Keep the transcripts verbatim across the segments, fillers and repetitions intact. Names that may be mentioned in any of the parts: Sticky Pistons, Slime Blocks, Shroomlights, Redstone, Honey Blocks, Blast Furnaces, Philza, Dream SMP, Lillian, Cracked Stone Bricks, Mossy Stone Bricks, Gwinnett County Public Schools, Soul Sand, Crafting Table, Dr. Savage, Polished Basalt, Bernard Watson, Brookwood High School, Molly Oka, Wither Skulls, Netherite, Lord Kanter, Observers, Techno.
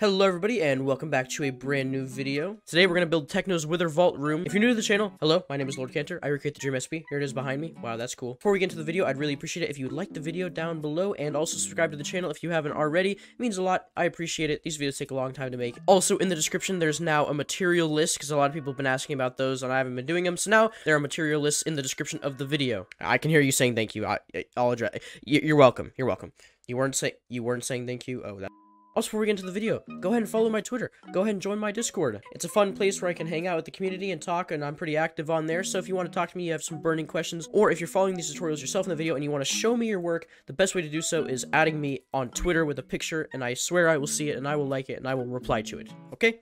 Hello everybody and welcome back to a brand new video. Today we're going to build Techno's Wither Vault Room. If you're new to the channel, hello, my name is Lord Kanter. I recreate the Dream S M P. Here it is behind me. Wow, that's cool. Before we get into the video, I'd really appreciate it if you would like the video down below and also subscribe to the channel if you haven't already. It means a lot. I appreciate it. These videos take a long time to make. Also in the description, there's now a material list because a lot of people have been asking about those and I haven't been doing them. So now there are material lists in the description of the video. I can hear you saying thank you. I, I'll address. You're welcome. You're welcome. You weren't saying you weren't saying thank you. Oh, that. Also, before we get into the video, go ahead and follow my Twitter. Go ahead and join my Discord. It's a fun place where I can hang out with the community and talk, and I'm pretty active on there. So if you want to talk to me, you have some burning questions, or if you're following these tutorials yourself in the video and you want to show me your work, the best way to do so is adding me on Twitter with a picture, and I swear I will see it, and I will like it, and I will reply to it. Okay?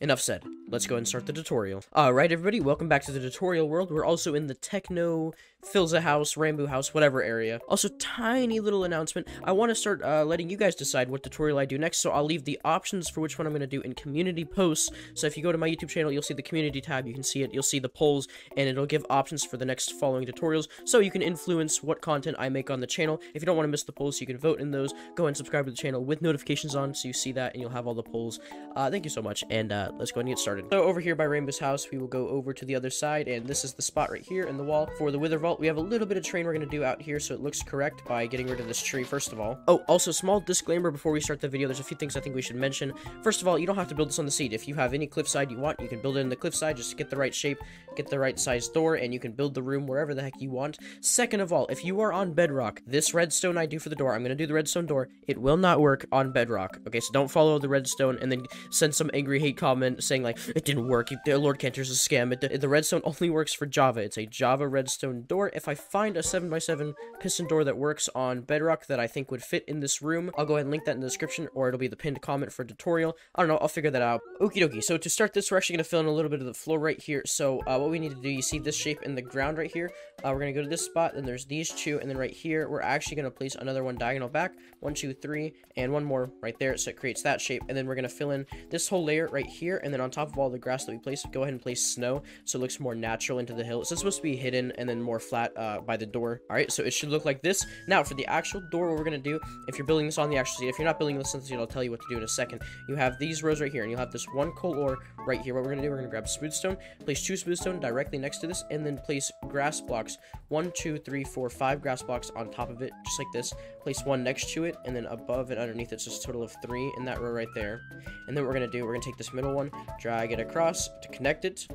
Enough said. Let's go ahead and start the tutorial. Alright everybody, welcome back to the tutorial world. We're also in the Techno, Philza house, Rambo house, whatever area. Also, tiny little announcement. I want to start uh, letting you guys decide what tutorial I do next, so I'll leave the options for which one I'm going to do in community posts. So if you go to my YouTube channel, you'll see the community tab, you can see it, you'll see the polls, and it'll give options for the next following tutorials, so you can influence what content I make on the channel. If you don't want to miss the polls, you can vote in those. Go ahead and subscribe to the channel with notifications on, so you see that, and you'll have all the polls. Uh, thank you so much, and uh, let's go ahead and get started. So over here by Rainbow's house, we will go over to the other side, and this is the spot right here in the wall for the Wither Vault. We have a little bit of terrain we're going to do out here, so it looks correct by getting rid of this tree, first of all. Oh, also, small disclaimer before we start the video, there's a few things I think we should mention. First of all, you don't have to build this on the seed. If you have any cliffside you want, you can build it in the cliffside, just get the right shape, get the right size door, and you can build the room wherever the heck you want. Second of all, if you are on bedrock, this redstone I do for the door, I'm going to do the redstone door, it will not work on bedrock. Okay, so don't follow the redstone and then send some angry hate comment saying like, it didn't work. Lord Kanter's a scam. It, the redstone only works for Java. It's a Java redstone door. If I find a seven by seven piston door that works on bedrock that I think would fit in this room, I'll go ahead and link that in the description, or it'll be the pinned comment for tutorial. I don't know. I'll figure that out. Okie dokie. So to start this, we're actually going to fill in a little bit of the floor right here. So uh, what we need to do, you see this shape in the ground right here? Uh, we're going to go to this spot, then there's these two, and then right here, we're actually going to place another one diagonal back. One, two, three, and one more right there, so it creates that shape, and then we're going to fill in this whole layer right here, and then on top of all the grass that we place, go ahead and place snow so it looks more natural into the hill. It's supposed to be hidden and then more flat uh, by the door. All right, so it should look like this. Now for the actual door, what we're gonna do, if you're building this on the actual seed, if you're not building this on the seed, I'll tell you what to do in a second. You have these rows right here, and you'll have this one coal ore right here. What we're gonna do, we're gonna grab smooth stone, place two smooth stone directly next to this, and then place grass blocks, one, two, three, four, five grass blocks on top of it, just like this. Place one next to it, and then above and underneath it's just a total of three in that row right there. And then what we're gonna do, we're gonna take this middle one, drag Drag it across to connect it.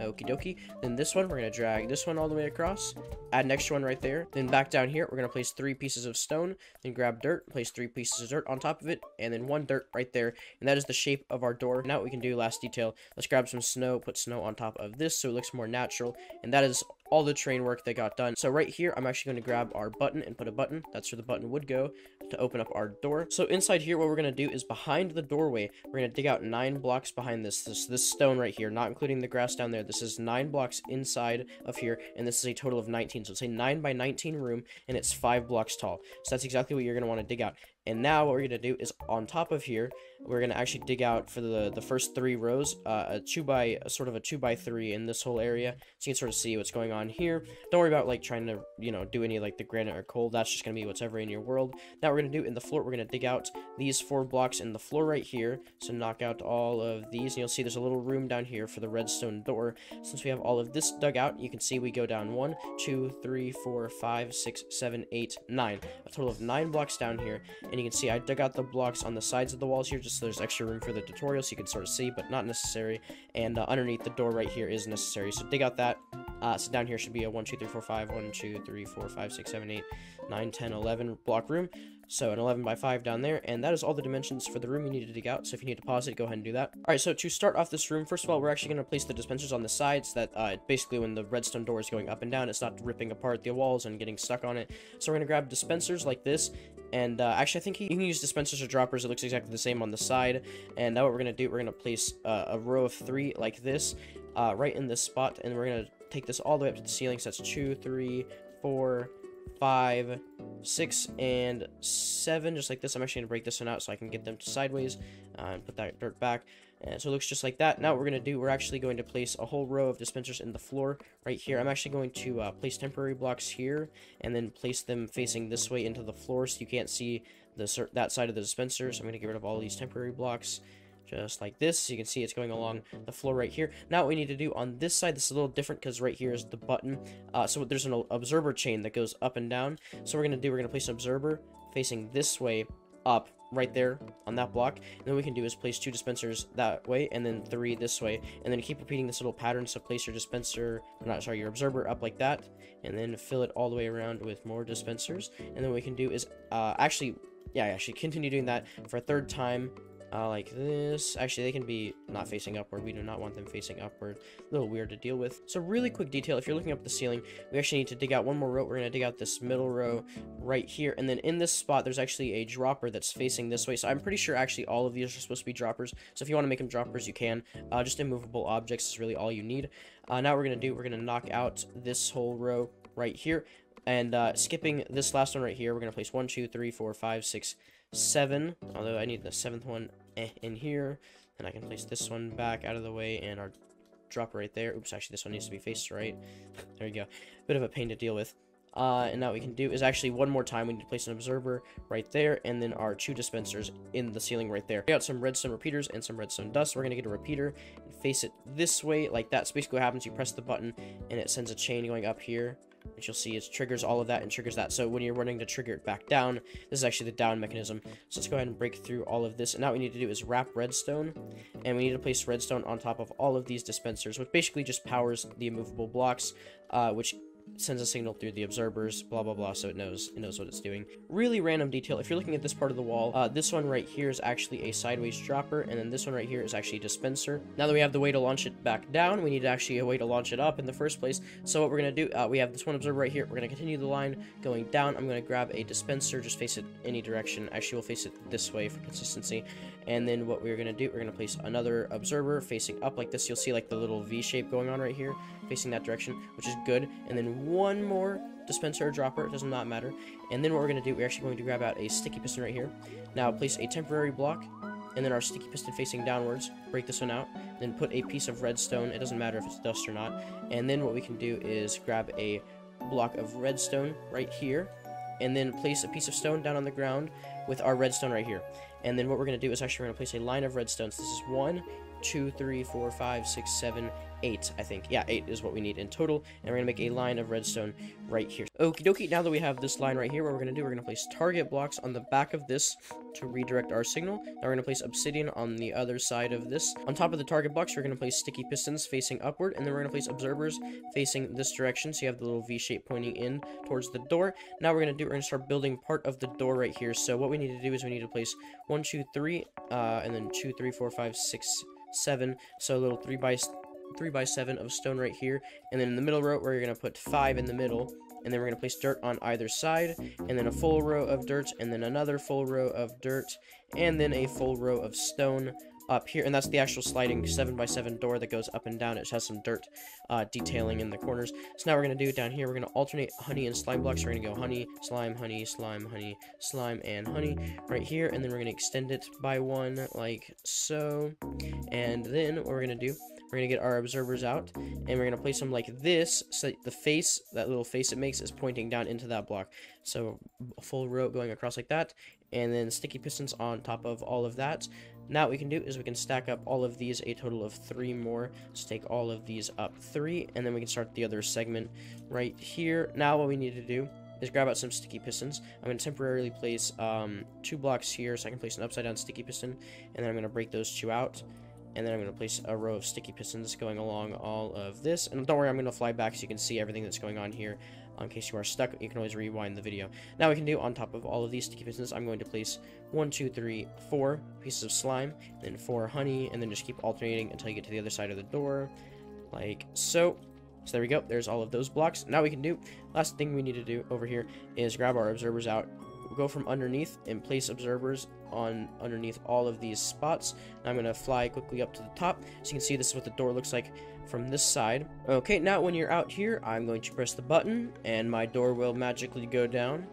Okie dokie. Then this one, we're going to drag this one all the way across. Add an extra one right there. Then back down here, we're going to place three pieces of stone. Then grab dirt, place three pieces of dirt on top of it. And then one dirt right there. And that is the shape of our door. Now what we can do, last detail, let's grab some snow, put snow on top of this so it looks more natural. And that is all the terrain work that got done. So right here, I'm actually going to grab our button and put a button. That's where the button would go to open up our door. So inside here, what we're going to do is behind the doorway, we're going to dig out nine blocks behind this, this, this stone right here, not including the grass down there. This is nine blocks inside of here, and this is a total of nineteen. So it's a nine by nineteen room, and it's five blocks tall. So that's exactly what you're going to want to dig out. And now what we're going to do is on top of here, we're going to actually dig out for the, the first three rows, uh, a two by, a sort of a two by three in this whole area. So you can sort of see what's going on here. Don't worry about like trying to, you know, do any like the granite or coal. That's just going to be whatever in your world. Now we're going to do in the floor, we're going to dig out these four blocks in the floor right here. So knock out all of these. And you'll see there's a little room down here for the redstone door. Since we have all of this dug out, you can see we go down one, two, three, four, five, six, seven, eight, nine. A total of nine blocks down here. And you can see I dug out the blocks on the sides of the walls here, just so there's extra room for the tutorial, so you can sort of see, but not necessary. And uh, underneath the door right here is necessary, so dig out that. Uh, so down here should be a one, two, three, four, five, one, two, three, four, five, six, seven, eight, nine, ten, eleven block room. So an eleven by five down there, and that is all the dimensions for the room you need to dig out, so if you need to pause it, go ahead and do that. Alright, so to start off this room, first of all, we're actually going to place the dispensers on the sides, that uh, basically when the redstone door is going up and down, it's not ripping apart the walls and getting stuck on it. So we're going to grab dispensers like this, and uh, actually I think you can use dispensers or droppers, it looks exactly the same on the side. And now what we're going to do, we're going to place uh, a row of three like this, uh, right in this spot, and we're going to take this all the way up to the ceiling, so that's two, three, four, five, six, and seven, just like this. I'm actually gonna break this one out so I can get them to sideways uh, and put that dirt back. And so it looks just like that. Now what we're going to do, we're actually going to place a whole row of dispensers in the floor right here. I'm actually going to uh, place temporary blocks here and then place them facing this way into the floor so you can't see the, that side of the dispenser. So I'm going to get rid of all these temporary blocks just like this. So you can see it's going along the floor right here. Now what we need to do on this side, this is a little different because right here is the button. Uh, so there's an observer chain that goes up and down. So we're going to do, we're going to place an observer facing this way up right there on that block, and then what we can do is place two dispensers that way and then three this way, and then keep repeating this little pattern. So place your dispenser not sorry your observer up like that, and then fill it all the way around with more dispensers. And then what we can do is uh actually yeah actually continue doing that for a third time, uh like this. Actually, they can be not facing upward. We do not want them facing upward. A little weird to deal with. So really quick detail, if you're looking up the ceiling, we actually need to dig out one more row. We're going to dig out this middle row right here, and then in this spot there's actually a dropper that's facing this way. So I'm pretty sure actually all of these are supposed to be droppers, so if you want to make them droppers you can. Uh just immovable objects is really all you need. Uh now what we're going to do, we're going to knock out this whole row right here, and uh skipping this last one right here, we're going to place one, two, three, four, five, six, seven, although I need the seventh one eh, in here, and I can place this one back out of the way and our drop right there. Oops, actually this one needs to be faced right. There you go, bit of a pain to deal with. Uh and now what we can do is actually one more time we need to place an observer right there, and then our two dispensers in the ceiling right there. We got some redstone repeaters and some redstone dust. We're gonna get a repeater and face it this way like that. So basically what happens, you press the button and it sends a chain going up here, which you'll see it triggers all of that and triggers that. So when you're running to trigger it back down, this is actually the down mechanism. So let's go ahead and break through all of this. And now what we need to do is wrap redstone, and we need to place redstone on top of all of these dispensers, which basically just powers the immovable blocks, uh, which sends a signal through the observers, blah blah blah, so it knows it knows what it's doing. Really random detail. If you're looking at this part of the wall, uh, this one right here is actually a sideways dropper, and then this one right here is actually a dispenser. Now that we have the way to launch it back down, we need actually a way to launch it up in the first place. So what we're gonna do, uh, we have this one observer right here. We're gonna continue the line going down. I'm gonna grab a dispenser, just face it any direction. Actually, we'll face it this way for consistency. And then what we're gonna do, we're gonna place another observer facing up like this. You'll see like the little V shape going on right here, facing that direction, which is good. And then one more dispenser or dropper, it does not matter. And then what we're going to do, we're actually going to grab out a sticky piston right here. Now place a temporary block, and then our sticky piston facing downwards, break this one out, then put a piece of redstone, it doesn't matter if it's dust or not. And then what we can do is grab a block of redstone right here, and then place a piece of stone down on the ground with our redstone right here. And then what we're going to do is actually we're going to place a line of redstones. This is one, two, three, four, five, six, seven, eight, I think. Yeah, eight is what we need in total. And we're going to make a line of redstone right here. Okie dokie, now that we have this line right here, what we're going to do, we're going to place target blocks on the back of this to redirect our signal. Now we're going to place obsidian on the other side of this. On top of the target blocks, we're going to place sticky pistons facing upward, and then we're going to place observers facing this direction, so you have the little V shape pointing in towards the door. Now we're going to do, we're going to start building part of the door right here. So what we need to do is we need to place one, two, three, uh, and then two, three, four, five, six, seven. So a little three by three by seven of stone right here, and then in the middle row where you're going to put five in the middle, and then we're going to place dirt on either side, and then a full row of dirt, and then another full row of dirt, and then a full row of stone up here. And that's the actual sliding seven by seven door that goes up and down. It has some dirt uh detailing in the corners. So now we're going to do down here, we're going to alternate honey and slime blocks. We're going to go honey, slime, honey, slime, honey, slime, and honey right here, and then we're going to extend it by one like so. And then what we're going to do, we're going to get our observers out, and we're going to place them like this, so the face, that little face it makes, is pointing down into that block. So a full row going across like that, and then sticky pistons on top of all of that. Now what we can do is we can stack up all of these, a total of three more. Let's take all of these up three, and then we can start the other segment right here. Now what we need to do is grab out some sticky pistons. I'm going to temporarily place um, two blocks here, so I can place an upside down sticky piston, and then I'm going to break those two out. And then I'm going to place a row of sticky pistons going along all of this. And don't worry, I'm going to fly back so you can see everything that's going on here. In case you are stuck, you can always rewind the video. Now we can do, on top of all of these sticky pistons, I'm going to place one, two, three, four pieces of slime, then four honey, and then just keep alternating until you get to the other side of the door, like so. So there we go. There's all of those blocks. Now we can do, last thing we need to do over here is grab our observers out. We'll go from underneath and place observers on underneath all of these spots. Now I'm going to fly quickly up to the top so you can see this is what the door looks like from this side. Okay, now when you're out here, I'm going to press the button and my door will magically go down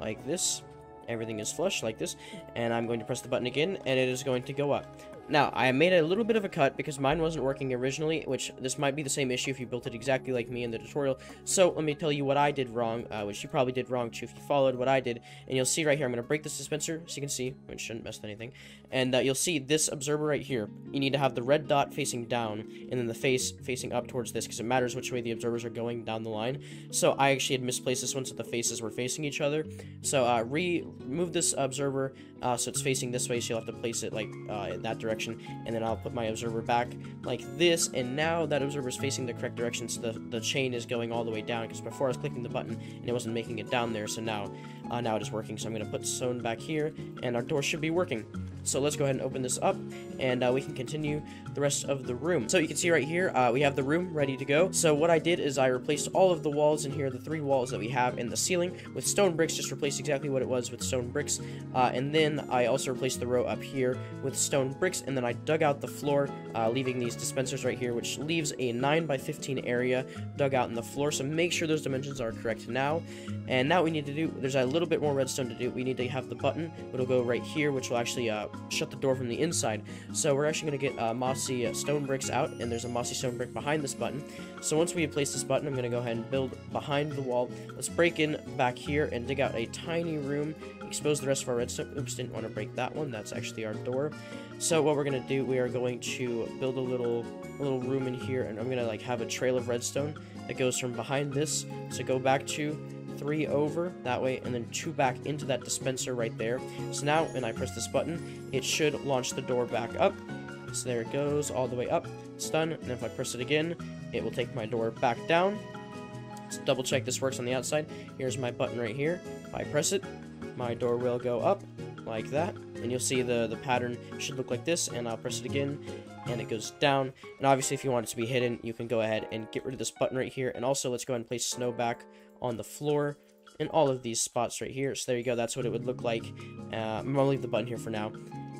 like this. Everything is flush like this, and I'm going to press the button again and it is going to go up. Now, I made a little bit of a cut because mine wasn't working originally, which this might be the same issue if you built it exactly like me in the tutorial. So let me tell you what I did wrong, uh, which you probably did wrong too if you followed what I did. And you'll see right here, I'm going to break the dispenser, so you can see, which shouldn't mess with anything. And uh, you'll see this observer right here. You need to have the red dot facing down and then the face facing up towards this, because it matters which way the observers are going down the line. So I actually had misplaced this one so the faces were facing each other. So uh, remove this observer uh, so it's facing this way, so you'll have to place it like uh, in that direction. And then I'll put my observer back like this, and now that observer is facing the correct direction, so the, the chain is going all the way down, because before I was clicking the button and it wasn't making it down there, so now uh, now it is working. So I'm going to put sewn back here, and our door should be working. So let's go ahead and open this up, and uh, we can continue the rest of the room. So you can see right here, uh, we have the room ready to go. So what I did is I replaced all of the walls in here, the three walls that we have in the ceiling, with stone bricks. Just replace exactly what it was with stone bricks. Uh, and then I also replaced the row up here with stone bricks, and then I dug out the floor, uh, leaving these dispensers right here, which leaves a nine by fifteen area dug out in the floor. So make sure those dimensions are correct now. And now we need to do, there's a little bit more redstone to do. We need to have the button, it'll go right here, which will actually uh, shut the door from the inside. So we're actually going to get uh, mossy uh, stone bricks out, and there's a mossy stone brick behind this button. So once we place this button, I'm going to go ahead and build behind the wall. Let's break in back here and dig out a tiny room, expose the rest of our redstone. Oops, didn't want to break that one. That's actually our door. So what we're going to do, we are going to build a little a little room in here, and I'm going to like have a trail of redstone that goes from behind this. So go back to three over that way, and then two back into that dispenser right there. So now when I press this button, it should launch the door back up. So there it goes all the way up. It's done. And if I press it again, it will take my door back down. Let's double check this works on the outside. Here's my button right here. If I press it, my door will go up like that, and you'll see the the pattern should look like this. And I'll press it again, and it goes down. And obviously if you want it to be hidden, you can go ahead and get rid of this button right here. And also let's go ahead and place snow back on the floor in all of these spots right here. So there you go, that's what it would look like. uh, I'm gonna leave the button here for now,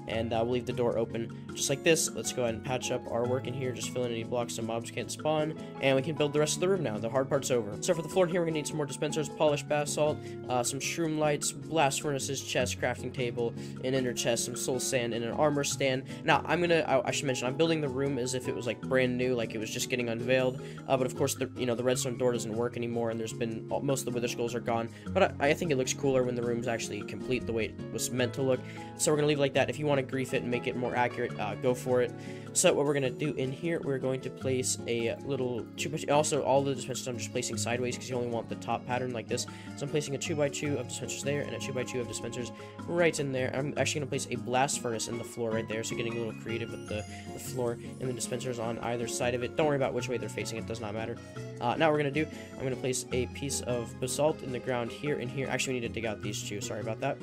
and I'll uh, we'll leave the door open just like this. Let's go ahead and patch up our work in here, just fill in any blocks so mobs can't spawn, and we can build the rest of the room now. The hard part's over. So for the floor here, we're gonna need some more dispensers, polished basalt, uh, some shroom lights, blast furnaces, chest, crafting table, an inner chest, some soul sand, and an armor stand. Now I'm gonna, I, I should mention, I'm building the room as if it was like brand new, like it was just getting unveiled, uh, but of course, the, you know, the redstone door doesn't work anymore, and there's been, all, most of the wither skulls are gone, but I, I think it looks cooler when the room's actually complete the way it was meant to look. So we're gonna leave it like that. If you want to grief it and make it more accurate, uh, go for it. So what we're going to do in here, we're going to place a little two by two. Also, all the dispensers I'm just placing sideways because you only want the top pattern like this. So I'm placing a two by two of dispensers there and a two by two of dispensers right in there. I'm actually going to place a blast furnace in the floor right there, so getting a little creative with the, the floor and the dispensers on either side of it. Don't worry about which way they're facing, it does not matter. Uh, now we're going to do, I'm going to place a piece of basalt in the ground here and here. Actually, we need to dig out these two, sorry about that.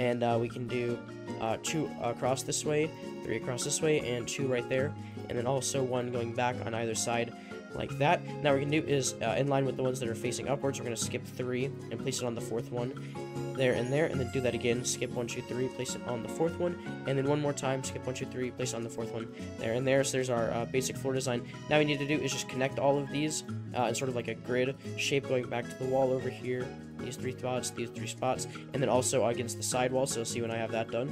And uh, we can do uh, two across this way, three across this way, and two right there, and then also one going back on either side like that. Now what we're gonna do is, uh, in line with the ones that are facing upwards, we're gonna skip three and place it on the fourth one, there and there, and then do that again. Skip one, two, three, place it on the fourth one, and then one more time. Skip one, two, three, place it on the fourth one, there and there. So there's our uh, basic floor design. Now we need to do is just connect all of these uh, in sort of like a grid shape, going back to the wall over here. These three spots, these three spots, and then also against the side wall. So you'll see when I have that done.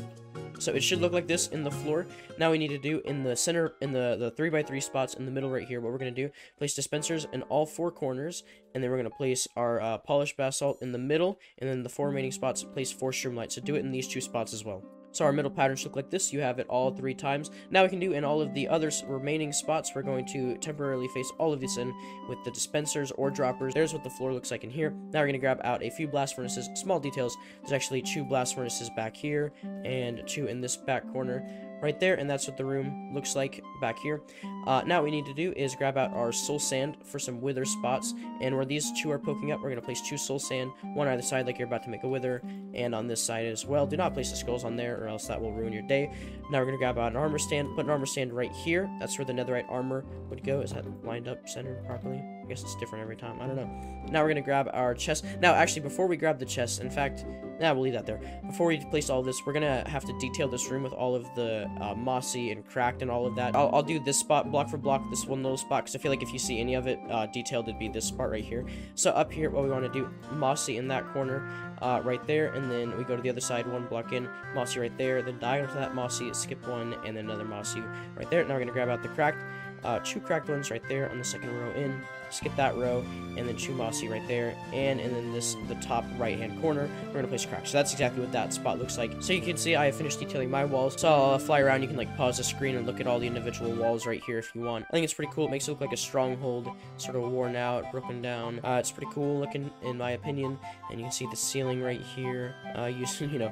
So it should look like this in the floor. Now we need to do in the center, in the, the three by three spots in the middle right here, what we're going to do, place dispensers in all four corners, and then we're going to place our uh, polished basalt in the middle, and then the four remaining spots, place four shroom lights. So do it in these two spots as well. So our middle patterns look like this. You have it all three times. Now we can do in all of the other remaining spots, we're going to temporarily face all of these in with the dispensers or droppers. There's what the floor looks like in here. Now we're going to grab out a few blast furnaces. Small details, there's actually two blast furnaces back here and two in this back corner right there, and that's what the room looks like back here. Uh, now what we need to do is grab out our soul sand for some wither spots, and where these two are poking up, we're going to place two soul sand, one either side like you're about to make a wither, and on this side as well. Do not place the skulls on there or else that will ruin your day. Now we're going to grab out an armor stand, put an armor stand right here. That's where the netherite armor would go. Is that lined up, centered properly? I guess it's different every time, I don't know. Now we're going to grab our chest. Now actually, before we grab the chest, in fact, Nah, we'll leave that there. Before we place all this, we're gonna have to detail this room with all of the uh, mossy and cracked and all of that. I'll, I'll do this spot block for block, this one little spot, because I feel like if you see any of it uh, detailed, it'd be this part right here. So up here, what we want to do, mossy in that corner uh, right there, and then we go to the other side, one block in, mossy right there, then diagonal to that mossy, skip one, and then another mossy right there. Now we're gonna grab out the cracked, uh, two cracked ones right there on the second row in. Skip that row, and then two mossy right there, and and then this the top right hand corner we're gonna place crack. So that's exactly what that spot looks like. So you can see I have finished detailing my walls. So I'll uh, fly around. You can like pause the screen and look at all the individual walls right here if you want. I think it's pretty cool. It makes it look like a stronghold, sort of worn out, broken down. Uh, it's pretty cool looking in my opinion. And you can see the ceiling right here. Uh, you you know.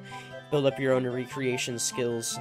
Build up your own recreation skills,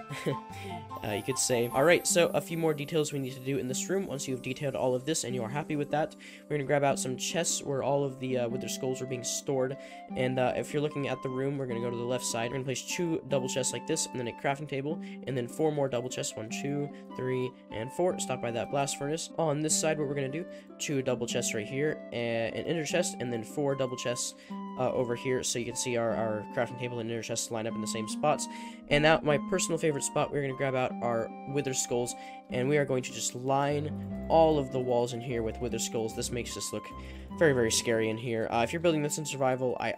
uh, you could say. Alright, so a few more details we need to do in this room. Once you've detailed all of this and you are happy with that, we're going to grab out some chests where all of the uh, wither skulls are being stored. And uh, if you're looking at the room, we're going to go to the left side. We're going to place two double chests like this, and then a crafting table, and then four more double chests. One, two, three, and four. Stop by that blast furnace. On this side, what we're going to do, two double chests right here, and an inner chest, and then four double chests uh, over here. So you can see our, our crafting table and inner chests line up in the same spots. And now my personal favorite spot, we're going to grab out our wither skulls, and we are going to just line all of the walls in here with wither skulls. This makes this look very, very scary in here. Uh, if you're building this in survival, I,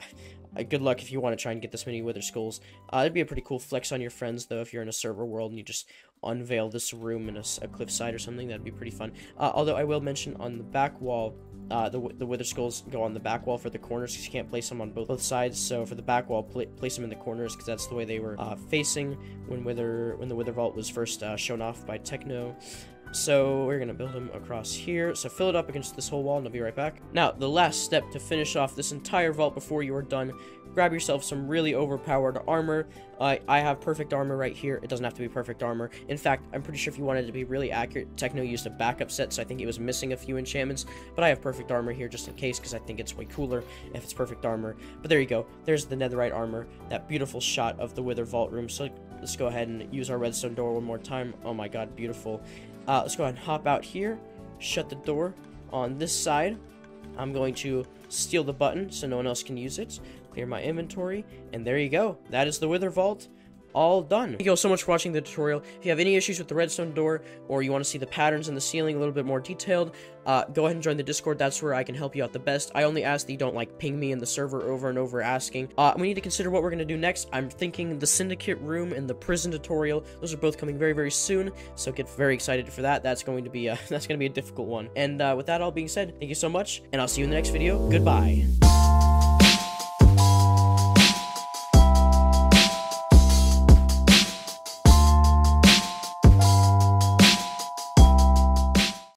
I good luck if you want to try and get this many wither skulls. Uh, it'd be a pretty cool flex on your friends, though, if you're in a server world and you just unveil this room in a, a cliffside or something. That'd be pretty fun. Uh, although I will mention on the back wall, Uh, the, the wither skulls go on the back wall for the corners because you can't place them on both, both sides. So for the back wall, pl place them in the corners because that's the way they were uh, facing when wither when the wither vault was first uh, shown off by Techno. So we're gonna build them across here. So fill it up against this whole wall, and I'll be right back. Now the last step to finish off this entire vault before you are done. Grab yourself some really overpowered armor. Uh, I have perfect armor right here. It doesn't have to be perfect armor. In fact, I'm pretty sure if you wanted to be really accurate, Techno used a backup set, so I think it was missing a few enchantments. But I have perfect armor here just in case, because I think it's way cooler if it's perfect armor. But there you go. There's the netherite armor, that beautiful shot of the wither vault room. So let's go ahead and use our redstone door one more time. Oh my god, beautiful. Uh, let's go ahead and hop out here. Shut the door. On this side, I'm going to steal the button so no one else can use it. Clear my inventory, and there you go. That is the wither vault, all done. Thank you all so much for watching the tutorial. If you have any issues with the redstone door, or you want to see the patterns in the ceiling a little bit more detailed, uh, go ahead and join the Discord. That's where I can help you out the best. I only ask that you don't, like, ping me in the server over and over asking. Uh, we need to consider what we're going to do next. I'm thinking the Syndicate room and the prison tutorial. Those are both coming very, very soon, so get very excited for that. That's going to be a, that's going to be a difficult one. And uh, with that all being said, thank you so much, and I'll see you in the next video. Goodbye.